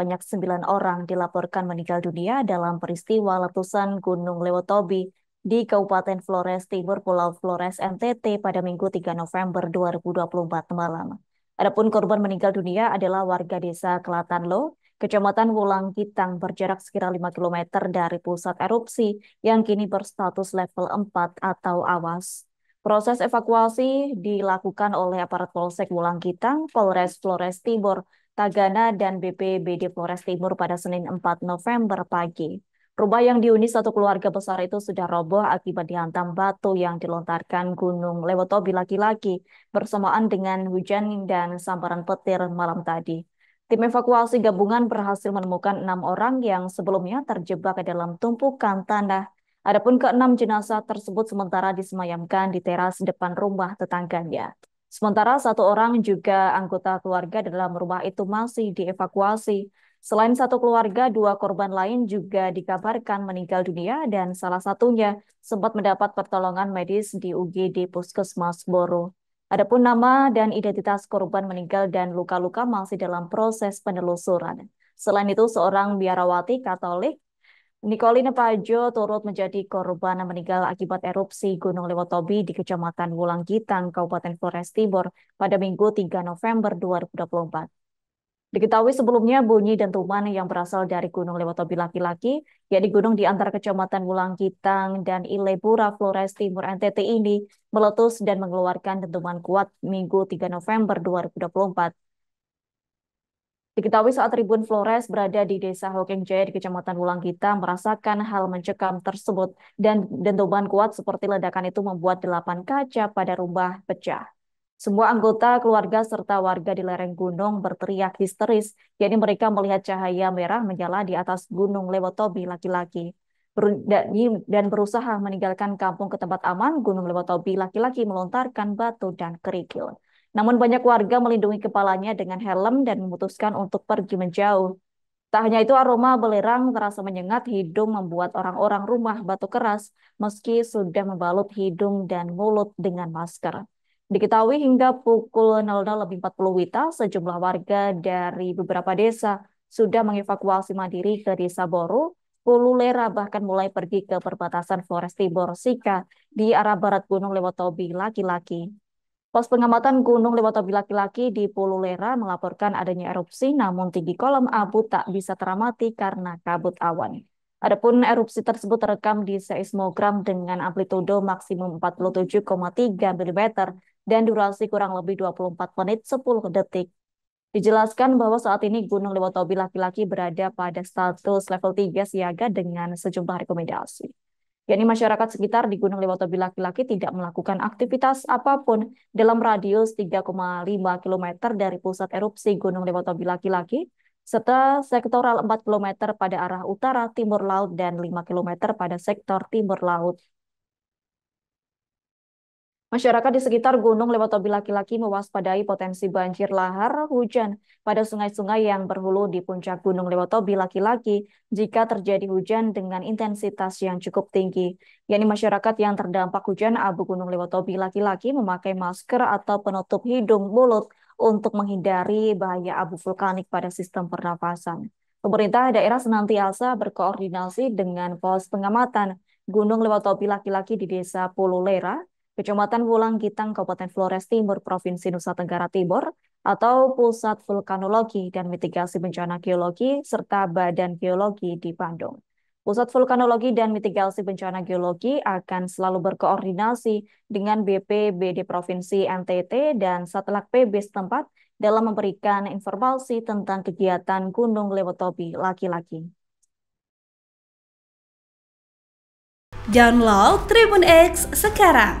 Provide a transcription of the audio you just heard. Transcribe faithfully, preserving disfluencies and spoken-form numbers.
sebanyak sembilan orang dilaporkan meninggal dunia dalam peristiwa letusan Gunung Lewotobi di Kabupaten Flores Timur, Pulau Flores, N T T pada Minggu tiga November dua ribu dua puluh empat malam. Adapun korban meninggal dunia adalah warga Desa Klatanlo, Kecamatan Wulanggitang, berjarak sekitar lima kilometer dari pusat erupsi yang kini berstatus level empat atau awas. Proses evakuasi dilakukan oleh aparat Polsek Wulanggitang, Polres Flores Timur, Tagana, dan B P B D Flores Timur pada Senin empat November pagi. Rumah yang dihuni satu keluarga besar itu sudah roboh akibat dihantam batu yang dilontarkan Gunung Lewotobi laki-laki bersamaan dengan hujan dan sambaran petir malam tadi. Tim evakuasi gabungan berhasil menemukan enam orang yang sebelumnya terjebak ke dalam tumpukan tanah. Adapun keenam jenazah tersebut sementara disemayamkan di teras depan rumah tetangganya. Sementara satu orang juga anggota keluarga dalam rumah itu masih dievakuasi. Selain satu keluarga, dua korban lain juga dikabarkan meninggal dunia dan salah satunya sempat mendapat pertolongan medis di U G D Puskesmas Boru. Adapun nama dan identitas korban meninggal dan luka-luka masih dalam proses penelusuran. Selain itu, seorang biarawati Katolik, Nikolina Pajo, turut menjadi korban meninggal akibat erupsi Gunung Lewotobi di Kecamatan Wulanggitang, Kabupaten Flores Timur pada Minggu tiga November dua ribu dua puluh empat. Diketahui sebelumnya bunyi dentuman yang berasal dari Gunung Lewotobi laki-laki, yakni gunung di antara Kecamatan Wulanggitang dan Ilebura, Flores Timur, N T T ini meletus dan mengeluarkan dentuman kuat Minggu tiga November dua ribu dua puluh empat. Diketahui saat Tribun Flores berada di Desa Hokeng Jaya di Kecamatan Wulanggitang merasakan hal mencekam tersebut dan dentuman kuat seperti ledakan itu membuat delapan kaca pada rumah pecah. Semua anggota keluarga serta warga di lereng gunung berteriak histeris, yakni mereka melihat cahaya merah menyala di atas Gunung Lewotobi laki-laki. Dan berusaha meninggalkan kampung ke tempat aman, Gunung Lewotobi laki-laki melontarkan batu dan kerikil. Namun banyak warga melindungi kepalanya dengan helm dan memutuskan untuk pergi menjauh. Tak hanya itu, aroma belerang terasa menyengat hidung membuat orang-orang rumah batu keras meski sudah membalut hidung dan mulut dengan masker. Diketahui hingga pukul nol nol lebih empat puluh WITA, sejumlah warga dari beberapa desa sudah mengevakuasi mandiri ke Desa Boru, Pululera, bahkan mulai pergi ke perbatasan Flores Timur Sika di arah barat Gunung Lewotobi laki-laki. Pos pengamatan Gunung Lewotobi laki-laki di Pululera melaporkan adanya erupsi, namun tinggi kolom abu tak bisa teramati karena kabut awan. Adapun erupsi tersebut terekam di seismogram dengan amplitudo maksimum empat puluh tujuh koma tiga milimeter dan durasi kurang lebih dua puluh empat menit sepuluh detik. Dijelaskan bahwa saat ini Gunung Lewotobi laki-laki berada pada status level tiga siaga dengan sejumlah rekomendasi, yakni masyarakat sekitar di Gunung Lewotobi laki-laki tidak melakukan aktivitas apapun dalam radius tiga koma lima kilometer dari pusat erupsi Gunung Lewotobi laki-laki, serta sektoral empat kilometer pada arah utara timur laut dan lima kilometer pada sektor timur laut. Masyarakat di sekitar Gunung Lewotobi laki-laki mewaspadai potensi banjir lahar hujan pada sungai-sungai yang berhulu di puncak Gunung Lewotobi laki-laki jika terjadi hujan dengan intensitas yang cukup tinggi. Yakni masyarakat yang terdampak hujan abu Gunung Lewotobi laki-laki memakai masker atau penutup hidung mulut untuk menghindari bahaya abu vulkanik pada sistem pernafasan. Pemerintah daerah senantiasa berkoordinasi dengan pos pengamatan Gunung Lewotobi laki-laki di Desa Pululera, Kecamatan Wulanggitang, Kabupaten Flores Timur, Provinsi Nusa Tenggara Timur, atau Pusat Vulkanologi dan Mitigasi Bencana Geologi, serta Badan Geologi di Bandung. Pusat Vulkanologi dan Mitigasi Bencana Geologi akan selalu berkoordinasi dengan B P B D Provinsi N T T dan Satelak P B setempat dalam memberikan informasi tentang kegiatan Gunung Lewotobi laki-laki. Download Tribun X sekarang.